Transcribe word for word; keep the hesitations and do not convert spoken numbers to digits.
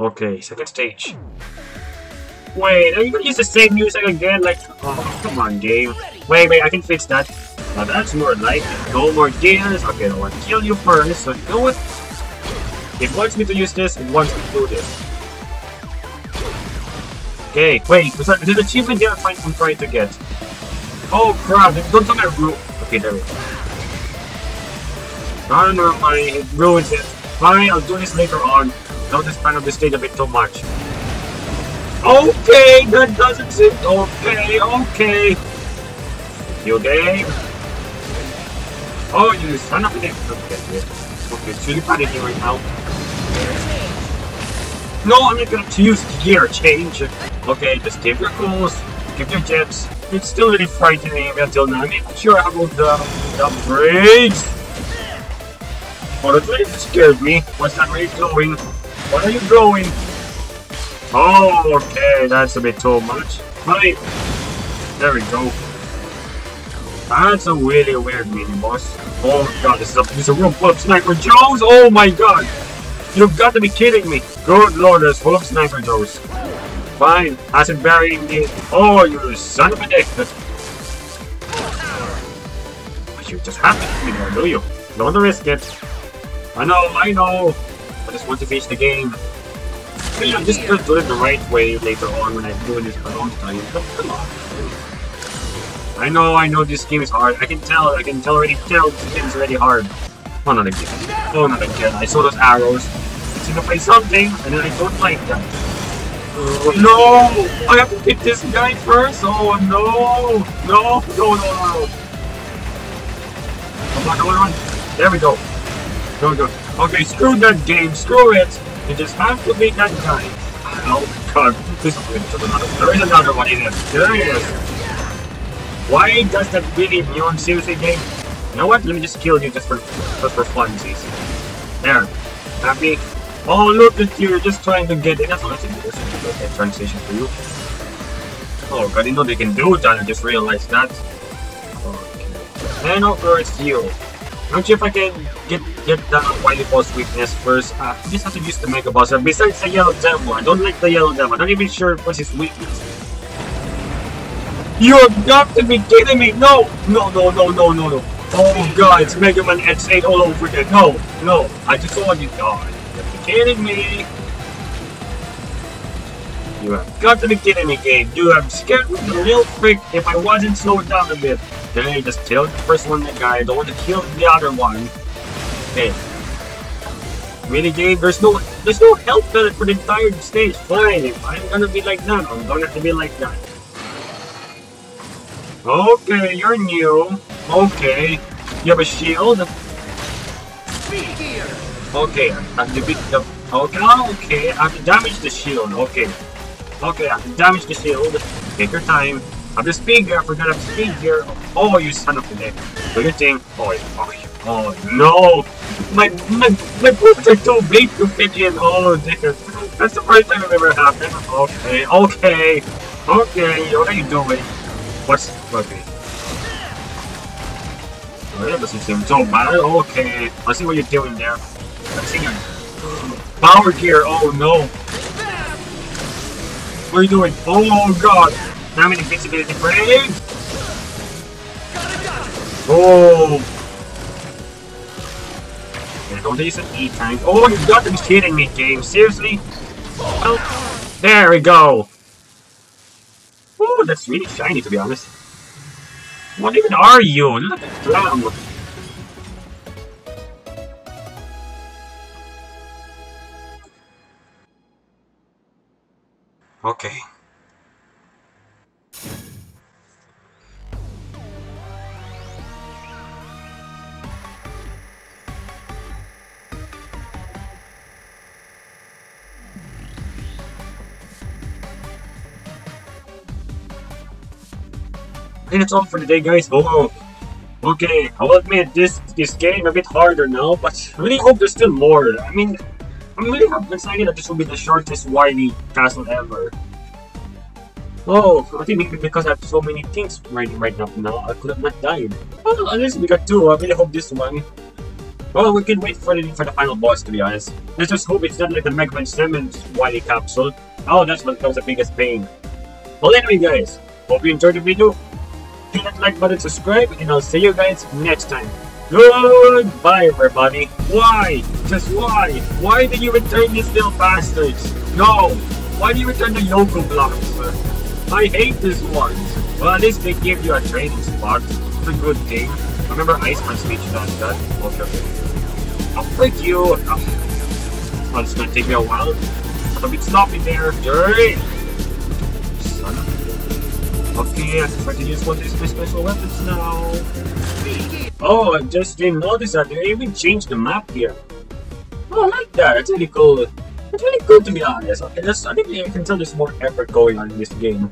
Okay, second stage. Wait, are you gonna use the same music again? Like, oh, come on, game. Wait, wait, I can fix that. Now that's more like no more gears. Okay, I want to kill you first, so you know what? It wants me to use this, it wants me to do this. Okay, wait, there's an achievement there I'm trying to get. Oh crap, don't tell me I ruined it. Okay, there we go. I don't know, I ruined it. Fine, I'll do this later on. Don't expand on this stage a bit too much. Okay, that doesn't seem okay, okay. You game. Oh, you son of a bitch. Okay, it's really panicking right now. No, I'm not gonna use gear change. Okay, just keep your clothes, keep your jets. It's still really frightening me until now. I mean, sure, how about the, the brakes? Honestly, it scared me. What's that really going? What are you going? Oh, okay, that's a bit too much. Right. There we go. That's a really weird mini boss. Oh my god, this is a piece of room full of Sniper Joes! Oh my god! You've got to be kidding me! Good lord, there's full of Sniper Joes. Fine, acid burying me. Oh, you son of a dick! But you just have to be there, do you? Don't want to risk it. I know, I know. I just want to finish the game. I mean, I'm just gonna do it the right way later on when I do this for a long time. Come on. I know, I know this game is hard. I can tell, I can tell already tell this game is already hard. Oh, not again. Oh, not again. I saw those arrows. It's gonna play something, and then I don't like that. Uh, no! I have to pick this guy first? Oh, no! No! No, no, no! Come on, come on, come on! There we go. There we go. Okay, screw that game. Screw it! You just have to beat that guy. Oh, God. This is going to be another one. There is another one in it. There he is. Why does that really immune? Seriously, game? You know what? Let me just kill you just for just for fun, please. There. Happy? Oh, look at you. You're just trying to get in. That's what I think. Okay, transition for you. Oh, God, you know they can do that. I just realized that. Okay. And over it's you. Not sure if I can get get that Wily boss weakness first. Uh, I just have to use the Mega Buster. Besides the yellow devil, I don't like the yellow devil. I'm not even sure what's his weakness. You have got to be kidding me! No! No, no, no, no, no, no! Oh god, it's Mega Man X eight all over again! No! No! I just saw you! God, you have to be kidding me! You have got to be kidding me, game! You have scared me real quick if I wasn't slowed down a bit! Then I just killed the first one, the guy. I don't want to kill the other one. Okay. Really, game? There's no, there's no help for the entire stage. Fine, if I'm gonna be like that, I'm gonna have to be like that. Okay, you're new. Okay, you have a shield. Okay, I have to beat the. Okay, okay, I have to damage the shield. Okay, okay, I have to damage the shield. Take your time. I have the speed gear. I forgot I have the speed gear. Oh, you son of a dick! Do your thing. Oh, oh, oh no! My my my boots are too big to fit in. Oh, dear. That's the first time it ever happened. Okay, okay, okay. What are you doing? What's okay? Oh, that doesn't seem so bad. Okay, I see what you're doing there. I see your power gear. Oh no! What are you doing? Oh god! How many invincibility frames? Oh! Yeah, don't use an E tank. Oh, you got to be kidding me, game. Seriously? Well, there we go. Oh, that's really shiny, to be honest. What even are you? Look at that. Okay. And it's all for today, guys. Oh, okay. I'll admit this this game a bit harder now, but I really hope there's still more. I mean, I'm really excited that this will be the shortest Wily castle ever. Oh, I think maybe because I have so many things right right now, now I could have not died. Well, at least we got two. I really hope this one Well, we can wait for the, for the final boss, to be honest. Let's just hope it's not like the Mega Man seven Wily capsule. Oh, that's what was the biggest pain. Well, anyway, guys, hope you enjoyed the video. Hit that like button, subscribe, and I'll see you guys next time. Goodbye, everybody. Why? Just why? Why did you return these little bastards? No! Why do you return the Yoko blocks? I hate this one. Well, at least they gave you a training spot. It's a good thing. Remember Iceman's speech on that? Okay, okay. I'll freak you. Oh, it's gonna take me a while. I'm a bit sloppy there. Dirty! Son of a... Okay, I can try to use one of these special weapons now. Oh, I just didn't notice that. They even changed the map here. Oh, I like that. It's really cool. It's really cool, to be honest. Okay, that's, I think you can tell there's more effort going on in this game.